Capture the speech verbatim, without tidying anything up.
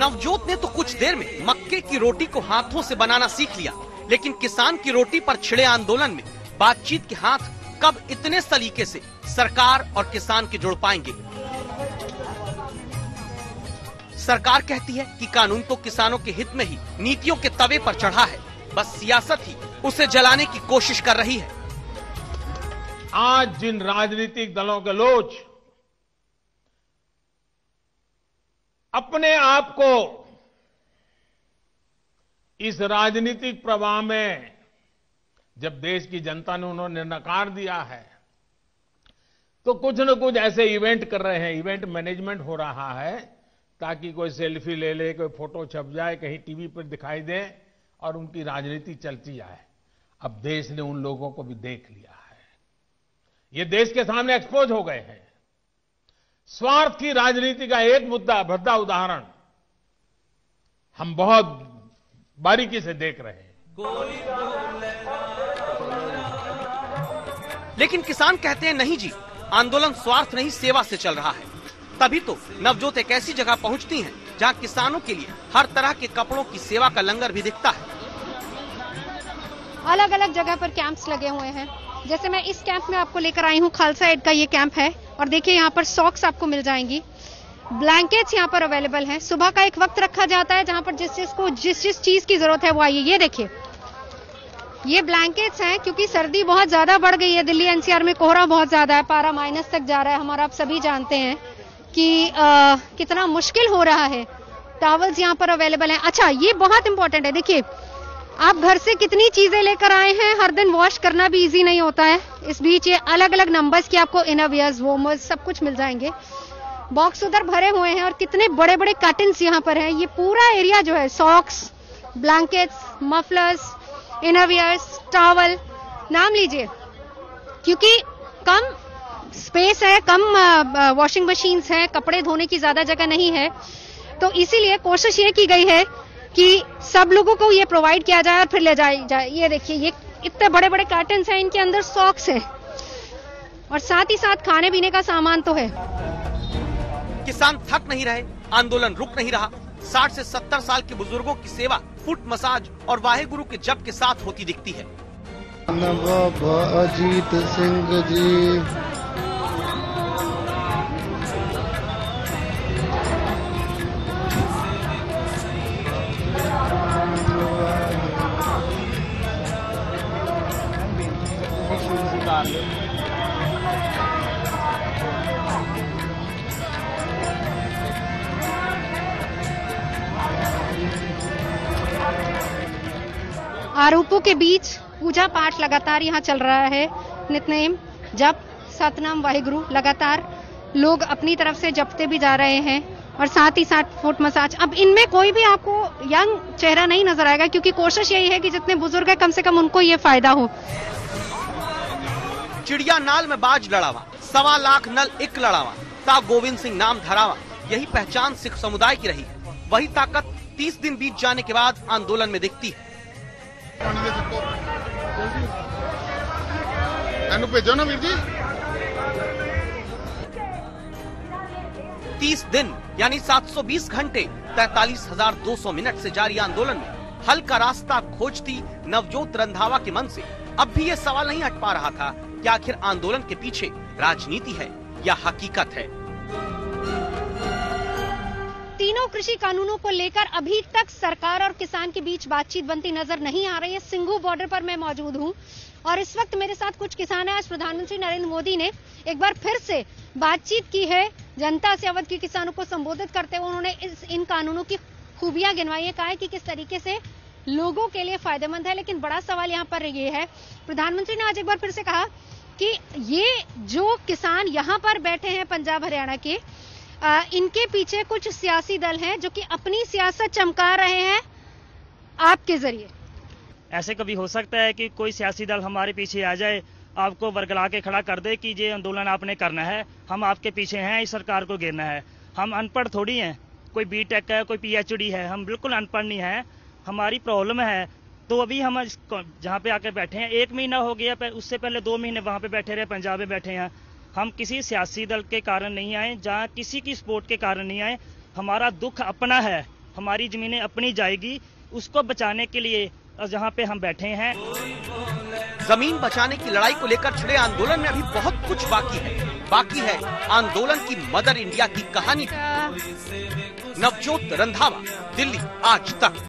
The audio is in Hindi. नवजोत ने तो कुछ देर में मक्के की रोटी को हाथों से बनाना सीख लिया, लेकिन किसान की रोटी पर छिड़े आंदोलन में बातचीत के हाथ कब इतने सलीके से सरकार और किसान के जुड़ पाएंगे। सरकार कहती है कि कानून तो किसानों के हित में ही नीतियों के तवे पर चढ़ा है, बस सियासत ही उसे जलाने की कोशिश कर रही है। आज जिन राजनीतिक दलों के लोग अपने आप को इस राजनीतिक प्रवाह में जब देश की जनता ने उन्होंने नकार दिया है, तो कुछ न कुछ ऐसे इवेंट कर रहे हैं, इवेंट मैनेजमेंट हो रहा है ताकि कोई सेल्फी ले ले, कोई फोटो छप जाए, कहीं टीवी पर दिखाई दे और उनकी राजनीति चलती जाए। अब देश ने उन लोगों को भी देख लिया है, ये देश के सामने एक्सपोज हो गए हैं। स्वार्थ की राजनीति का एक मुद्दा भद्दा उदाहरण हम बहुत बारीकी से देख रहे हैं। लेकिन किसान कहते हैं नहीं जी, आंदोलन स्वार्थ नहीं सेवा से चल रहा है। तभी तो नवजोत एक ऐसी जगह पहुंचती हैं जहां किसानों के लिए हर तरह के कपड़ों की सेवा का लंगर भी दिखता है। अलग अलग जगह पर कैंप्स लगे हुए हैं, जैसे मैं इस कैंप में आपको लेकर आई हूँ, खालसा एड का ये कैंप है। और देखिए यहाँ पर सॉक्स आपको मिल जाएंगी, ब्लैंकेट्स यहाँ पर अवेलेबल हैं। सुबह का एक वक्त रखा जाता है जहाँ पर जिस जिस को जिस जिस चीज की जरूरत है वो आइए। ये देखिए, ये ब्लैंकेट्स हैं क्योंकि सर्दी बहुत ज्यादा बढ़ गई है। दिल्ली एन सी आर में कोहरा बहुत ज्यादा है, पारा माइनस तक जा रहा है हमारा। आप सभी जानते हैं कि आ, कितना मुश्किल हो रहा है। टॉवल्स यहाँ पर अवेलेबल है। अच्छा, ये बहुत इंपॉर्टेंट है, देखिए आप घर से कितनी चीजें लेकर आए हैं। हर दिन वॉश करना भी इजी नहीं होता है। इस बीच ये अलग अलग नंबर्स के आपको इनरवियर्स, वॉर्मर्स सब कुछ मिल जाएंगे। बॉक्स उधर भरे हुए हैं और कितने बड़े बड़े कर्टन्स यहाँ पर हैं। ये पूरा एरिया जो है socks, blankets, mufflers, innerwears, towel, नाम लीजिए। क्योंकि कम स्पेस है, कम वॉशिंग मशीन्स हैं, कपड़े धोने की ज्यादा जगह नहीं है, तो इसीलिए कोशिश ये की गई है कि सब लोगों को ये प्रोवाइड किया जाए और फिर ले जाया जाए। ये देखिए, ये इतने बड़े बड़े कार्टन्स हैं, इनके अंदर सॉक्स है और साथ ही साथ खाने पीने का सामान तो है। किसान थक नहीं रहे, आंदोलन रुक नहीं रहा। साठ से सत्तर साल के बुजुर्गों की सेवा फुट मसाज और वाहेगुरु के जप के साथ होती दिखती है। बाबा अजीत सिंह जी, आरोपों के बीच पूजा पाठ लगातार यहाँ चल रहा है। नितनेम, जप, सतनाम वाहिगुरु लगातार लोग अपनी तरफ से जपते भी जा रहे हैं और साथ ही साथ फुट मसाज। अब इनमें कोई भी आपको यंग चेहरा नहीं नजर आएगा क्योंकि कोशिश यही है कि जितने बुजुर्ग है कम से कम उनको ये फायदा हो। चिड़िया नाल में बाज लड़ावा, सवा लाख नल एक लड़ावा, ता गोविंद सिंह नाम धरावा, यही पहचान सिख समुदाय की रही है। वही ताकत तीस दिन बीत जाने के बाद आंदोलन में दिखती है। तीस दिन यानी सात सौ बीस घंटे, तैंतालीस हज़ार दो सौ मिनट से जारी आंदोलन में हल का रास्ता खोजती नवजोत रंधावा के मन से अब भी ये सवाल नहीं हट पा रहा था कि आखिर आंदोलन के पीछे राजनीति है या हकीकत है। तीनों कृषि कानूनों को लेकर अभी तक सरकार और किसान के बीच बातचीत बनती नजर नहीं आ रही है। सिंगू बॉर्डर पर मैं मौजूद हूं और इस वक्त मेरे साथ कुछ किसान हैं। आज प्रधानमंत्री नरेंद्र मोदी ने एक बार फिर से बातचीत की है जनता से। अवध के किसानों को संबोधित करते हुए उन्होंने इस इन कानूनों की खूबियां गिनवाई है, कहा है कि किस तरीके से लोगों के लिए फायदेमंद है। लेकिन बड़ा सवाल यहाँ पर ये है, प्रधानमंत्री ने आज एक बार फिर से कहा कि ये जो किसान यहाँ पर बैठे हैं पंजाब हरियाणा के, आ, इनके पीछे कुछ सियासी दल हैं जो कि अपनी सियासत चमका रहे हैं आपके जरिए। ऐसे कभी हो सकता है कि कोई सियासी दल हमारे पीछे आ जाए, आपको बरगला के खड़ा कर दे कि ये आंदोलन आपने करना है, हम आपके पीछे हैं, इस सरकार को घेरना है। हम अनपढ़ थोड़ी हैं, कोई बी टेक है, कोई पी एच डी है, हम बिल्कुल अनपढ़ नहीं है। हमारी प्रॉब्लम है, तो अभी हम जहाँ पे आके बैठे हैं एक महीना हो गया, उससे पहले दो महीने वहाँ पे बैठे रहे, पंजाब में बैठे हैं। हम किसी सियासी दल के कारण नहीं आए, जहाँ किसी की सपोर्ट के कारण नहीं आए। हमारा दुख अपना है, हमारी ज़मीनें अपनी जाएगी, उसको बचाने के लिए जहाँ पे हम बैठे हैं। जमीन बचाने की लड़ाई को लेकर छिड़े आंदोलन में अभी बहुत कुछ बाकी है। बाकी है आंदोलन की मदर इंडिया की कहानी। नवजोत रंधावा, दिल्ली, आज तक।